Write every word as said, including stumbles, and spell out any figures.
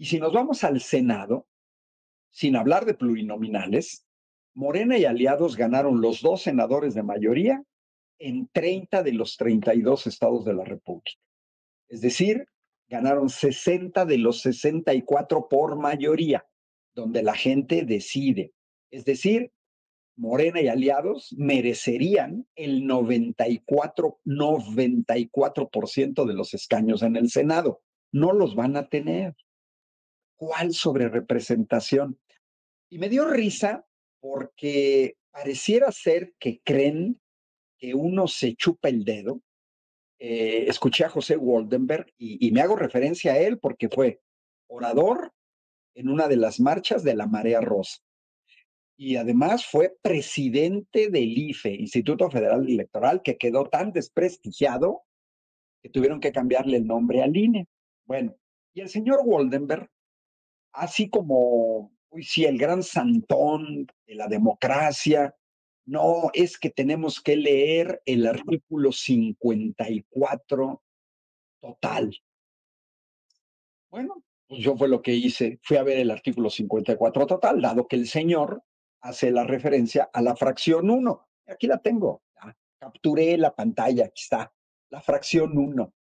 Y si nos vamos al Senado, sin hablar de plurinominales, Morena y Aliados ganaron los dos senadores de mayoría en treinta de los treinta y dos estados de la República. Es decir, ganaron sesenta de los sesenta y cuatro por mayoría, donde la gente decide. Es decir, Morena y Aliados merecerían el noventa y cuatro, noventa y cuatro por ciento de los escaños en el Senado. No los van a tener. ¿Cuál sobrerepresentación? Y me dio risa porque pareciera ser que creen que uno se chupa el dedo. Eh, escuché a José Woldenberg y, y me hago referencia a él porque fue orador en una de las marchas de la Marea Rosa. Y además fue presidente del I F E, Instituto Federal Electoral, que quedó tan desprestigiado que tuvieron que cambiarle el nombre al I N E. Bueno, y el señor Woldenberg, así como, uy, sí, el gran santón de la democracia, no, es que tenemos que leer el artículo cincuenta y cuatro total. Bueno, pues yo fue lo que hice, fui a ver el artículo cincuenta y cuatro total, dado que el señor hace la referencia a la fracción uno. Aquí la tengo, capturé la pantalla, aquí está, la fracción uno.